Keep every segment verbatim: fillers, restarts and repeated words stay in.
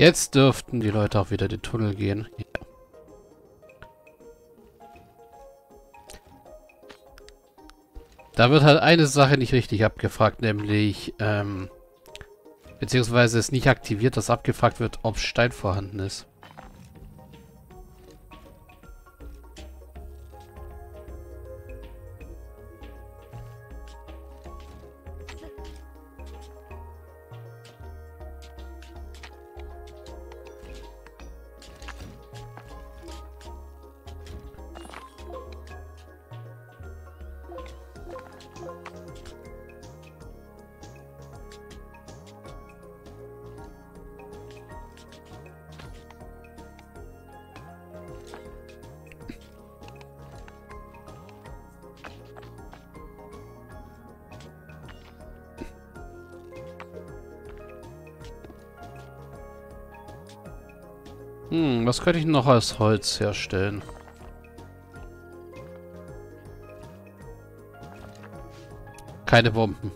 Jetzt dürften die Leute auch wieder den Tunnel gehen. Ja. Da wird halt eine Sache nicht richtig abgefragt, nämlich, ähm, beziehungsweise ist nicht aktiviert, dass abgefragt wird, ob Stein vorhanden ist. Hm, was könnte ich noch als Holz herstellen? Keine Bomben.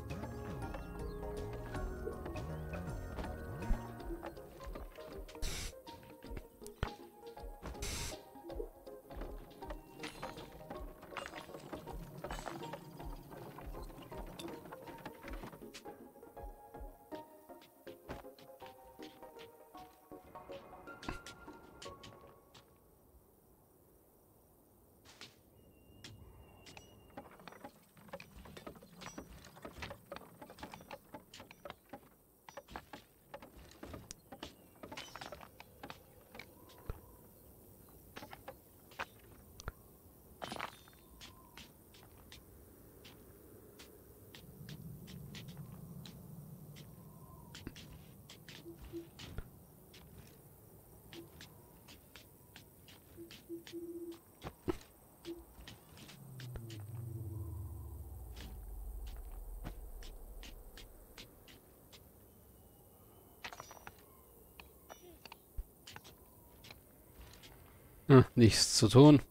Hm, nichts zu tun.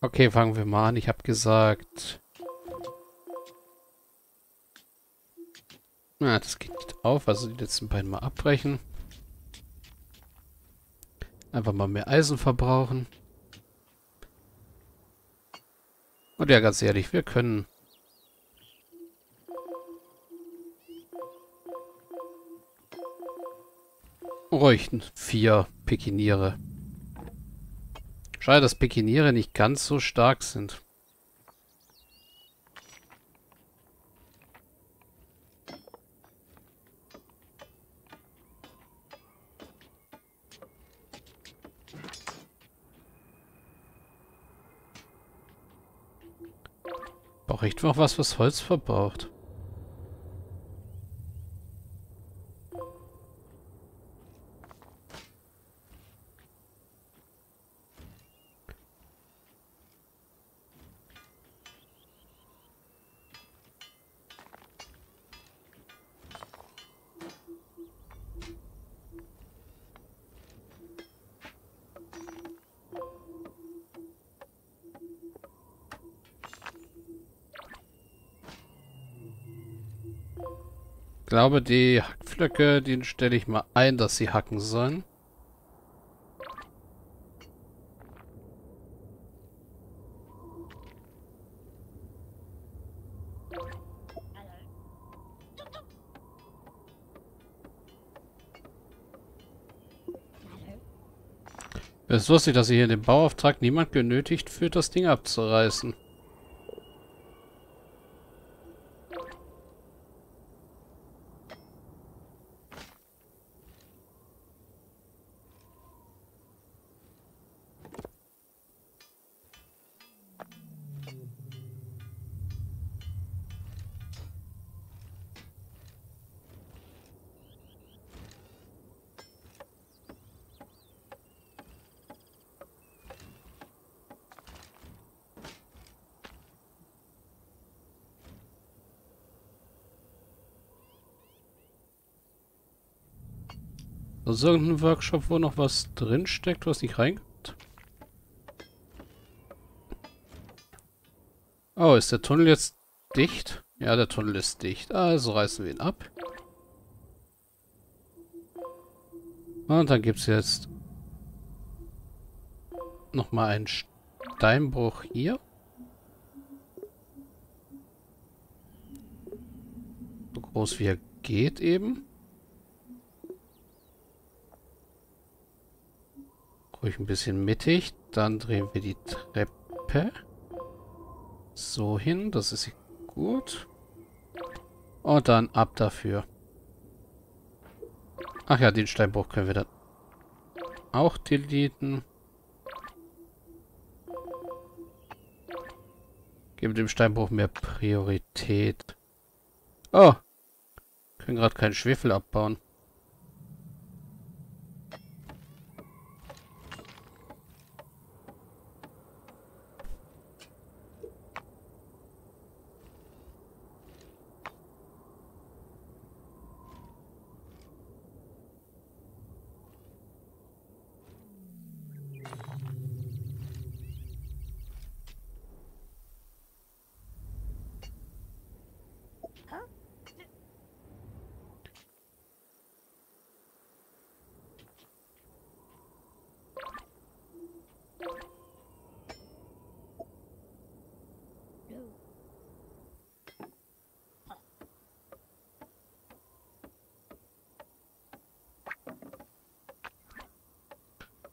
Okay, fangen wir mal an. Ich habe gesagt... Na, das geht nicht auf. Also die letzten beiden mal abbrechen. Einfach mal mehr Eisen verbrauchen. Und ja, ganz ehrlich, wir können... ruhig vier Pikiniere. Schade, dass Pikiniere nicht ganz so stark sind. Brauche ich noch was, was Holz verbraucht? Ich glaube, die Hackflöcke, den stelle ich mal ein, dass sie hacken sollen. Es ist lustig, dass sich hier den Bauauftrag niemand genötigt fühlt, das Ding abzureißen. Also irgendein Workshop, wo noch was drin steckt, was nicht reinkommt. Oh, ist der Tunnel jetzt dicht? Ja, der Tunnel ist dicht. Also reißen wir ihn ab. Und dann gibt es jetzt nochmal einen Steinbruch hier. So groß wie er geht eben. Ruhig ein bisschen mittig. Dann drehen wir die Treppe so hin. Das ist gut. Und dann ab dafür. Ach ja, den Steinbruch können wir dann auch deleten. Geben dem Steinbruch mehr Priorität. Oh! Können gerade keinen Schwefel abbauen.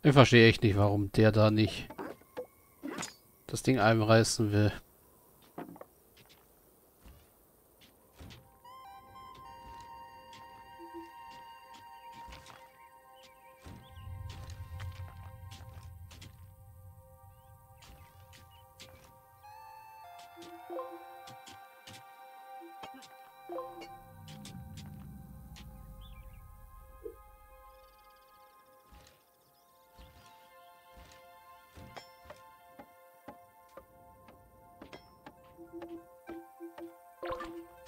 Ich verstehe echt nicht, warum der da nicht das Ding einreißen will.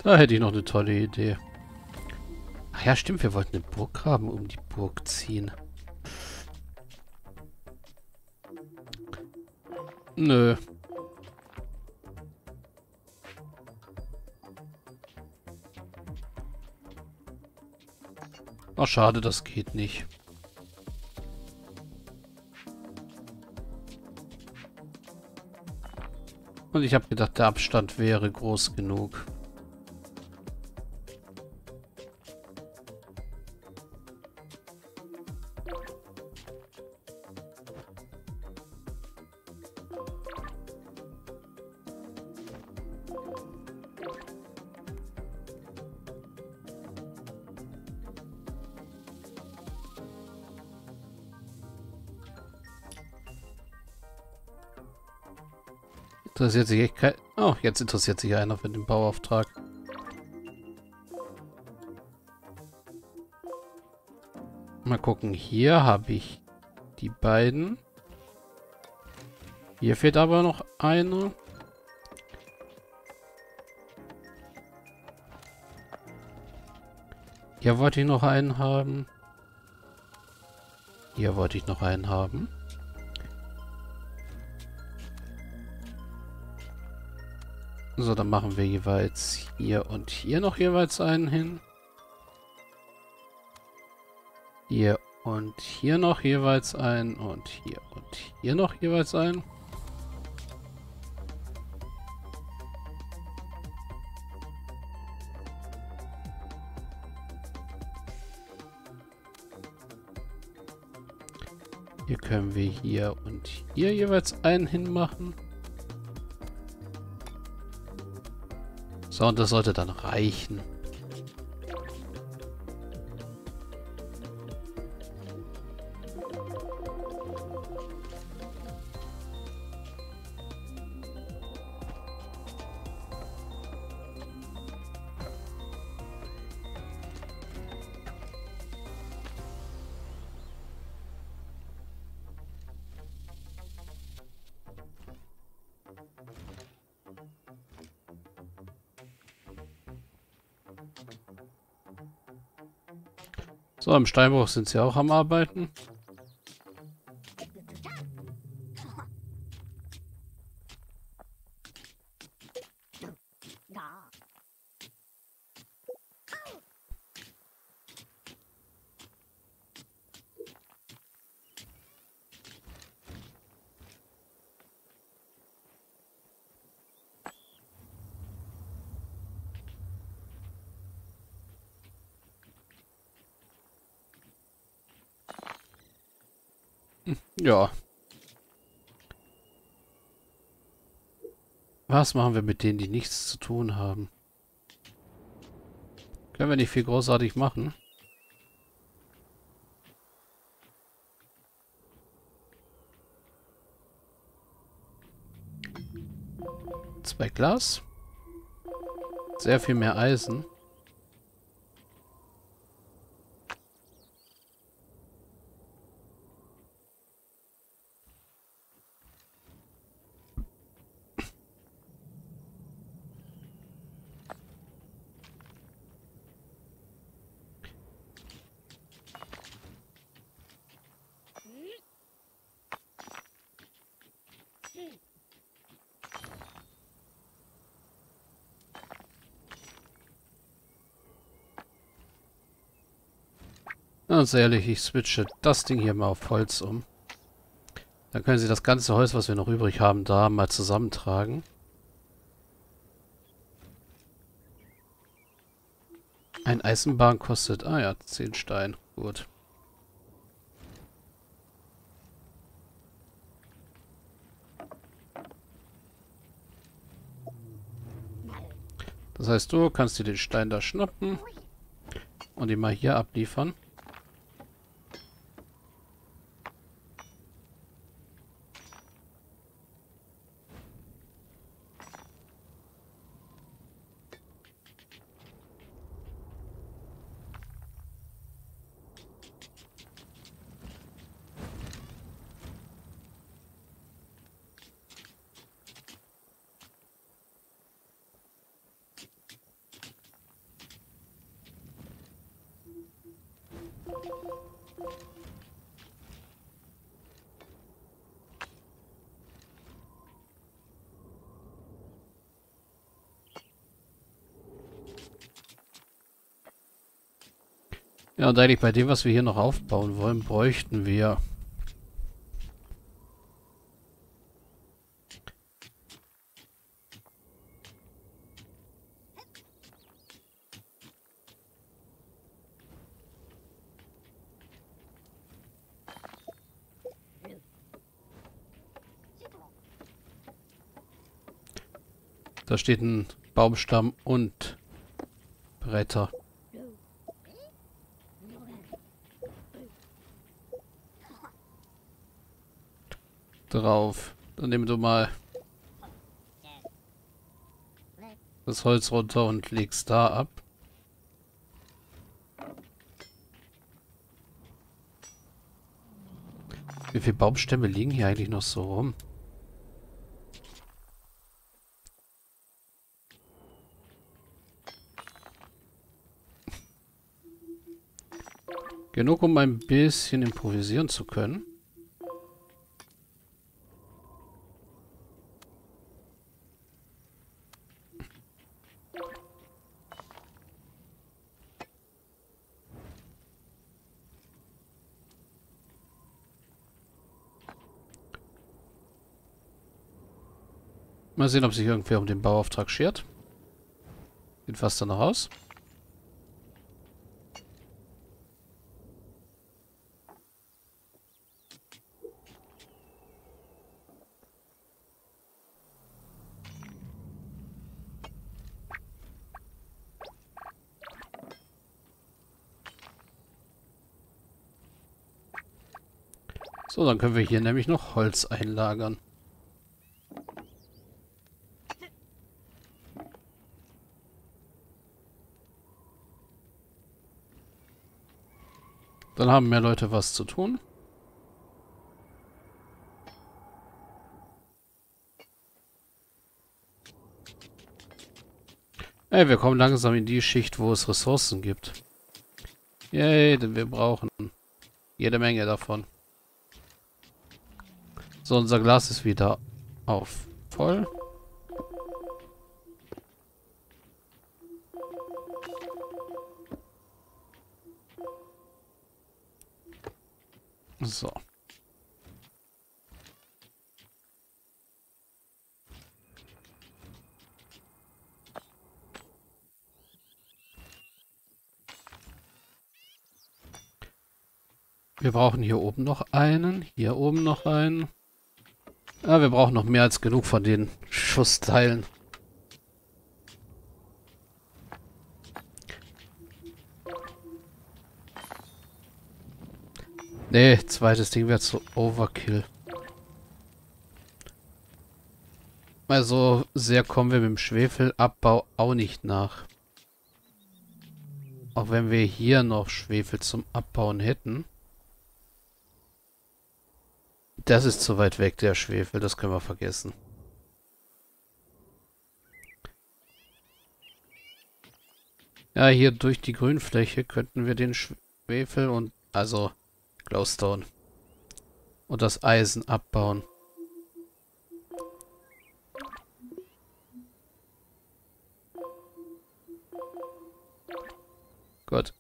Da hätte ich noch eine tolle Idee. Ach ja, stimmt, wir wollten eine Burg graben, um die Burg ziehen. Nö. Ach schade, das geht nicht. Und ich habe gedacht, der Abstand wäre groß genug. Interessiert sich echt kein... Oh, jetzt interessiert sich einer für den Bauauftrag. Mal gucken, hier habe ich die beiden. Hier fehlt aber noch eine. Hier wollte ich noch einen haben. Hier wollte ich noch einen haben. So, dann machen wir jeweils hier und hier noch jeweils einen hin. Hier und hier noch jeweils einen und hier und hier noch jeweils einen. Hier können wir hier und hier jeweils einen hinmachen. So, und das sollte dann reichen. So, im Steinbruch sind sie auch am Arbeiten. Ja. Was machen wir mit denen, die nichts zu tun haben? Können wir nicht viel großartig machen. Zwei Glas. Sehr viel mehr Eisen. Ganz ehrlich, ich switche das Ding hier mal auf Holz um. Dann können sie das ganze Holz, was wir noch übrig haben, da mal zusammentragen. Ein Eisenbahn kostet... Ah ja, zehn Stein. Gut. Das heißt, du kannst dir den Stein da schnappen und ihn mal hier abliefern. Ja, und eigentlich bei dem, was wir hier noch aufbauen wollen, bräuchten wir da steht ein Baumstamm und Bretter. Drauf. Dann nimm du mal das Holz runter und legst da ab. Wie viele Baumstämme liegen hier eigentlich noch so rum? Genug, um ein bisschen improvisieren zu können. Mal sehen, ob sich irgendwer um den Bauauftrag schert. Sieht fast danach aus. So, dann können wir hier nämlich noch Holz einlagern. Dann haben mehr Leute was zu tun. Ey, wir kommen langsam in die Schicht, wo es Ressourcen gibt. Yay, denn wir brauchen jede Menge davon. So, unser Glas ist wieder auf voll. So. Wir brauchen hier oben noch einen. Hier oben noch einen. Ja, wir brauchen noch mehr als genug von den Schussteilen. Nee, zweites Ding wäre zu Overkill. Also sehr kommen wir mit dem Schwefelabbau auch nicht nach. Auch wenn wir hier noch Schwefel zum Abbauen hätten. Das ist zu weit weg, der Schwefel. Das können wir vergessen. Ja, hier durch die Grünfläche könnten wir den Schwefel und also Glowstone und das Eisen abbauen. Gut.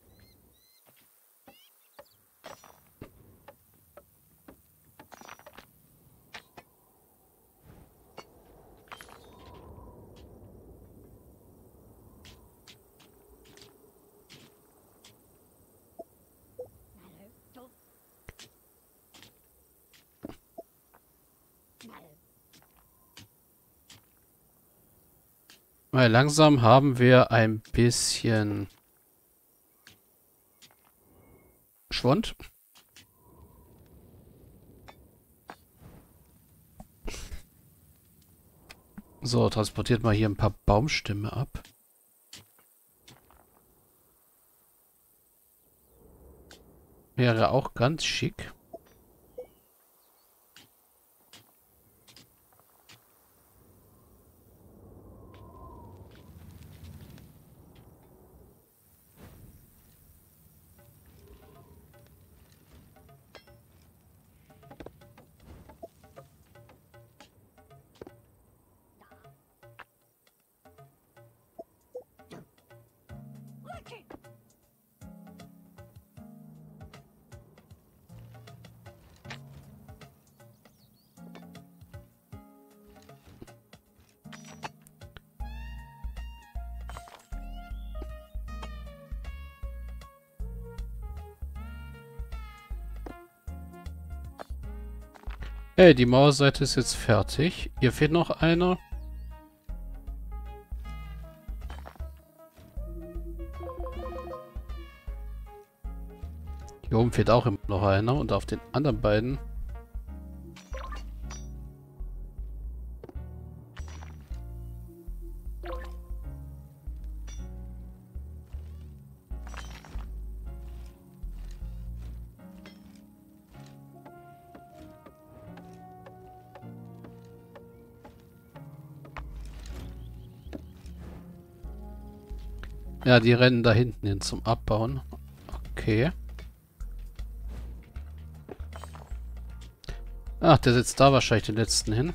Weil langsam haben wir ein bisschen Schwund. So, transportiert mal hier ein paar Baumstämme ab. Wäre auch ganz schick. Hey, die Mauerseite ist jetzt fertig. Hier fehlt noch einer. Hier oben fehlt auch immer noch einer und auf den anderen beiden. Ja, die rennen da hinten hin zum Abbauen. Okay. Ach, der setzt da wahrscheinlich den letzten hin.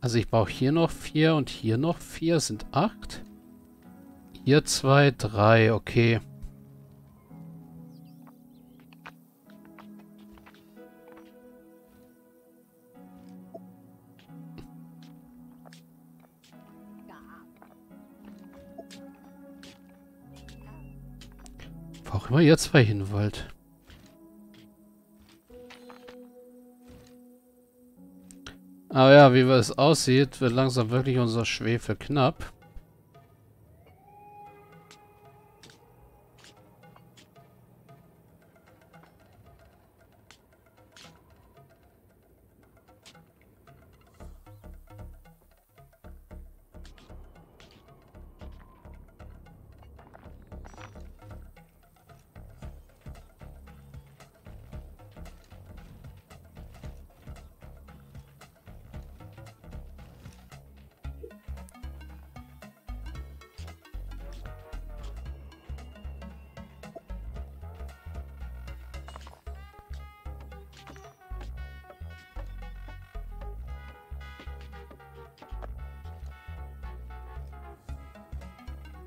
Also ich brauche hier noch vier und hier noch vier, sind acht. Hier zwei, drei, okay. Brauche immer hier zwei hin, Wald. Aber ja, wie es aussieht, wird langsam wirklich unser Schwefel knapp.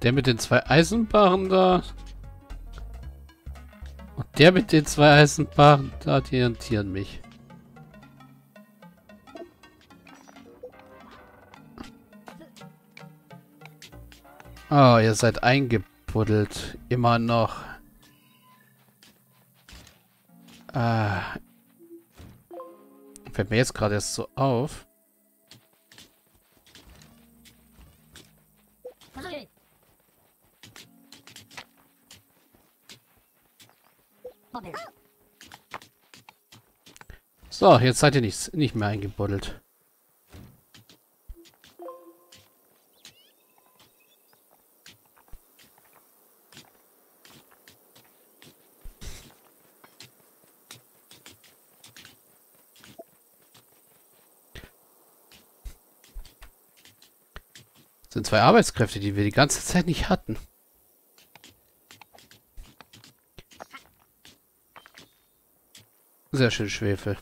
Der mit den zwei Eisenbahnen da. Und der mit den zwei Eisenbahnen da, die irritieren mich. Oh, ihr seid eingebuddelt. Immer noch. Ah. Fällt mir jetzt gerade erst so auf. So, jetzt seid ihr nicht, nicht mehr eingebuddelt. Das sind zwei Arbeitskräfte, die wir die ganze Zeit nicht hatten. Sehr schön, Schwefel.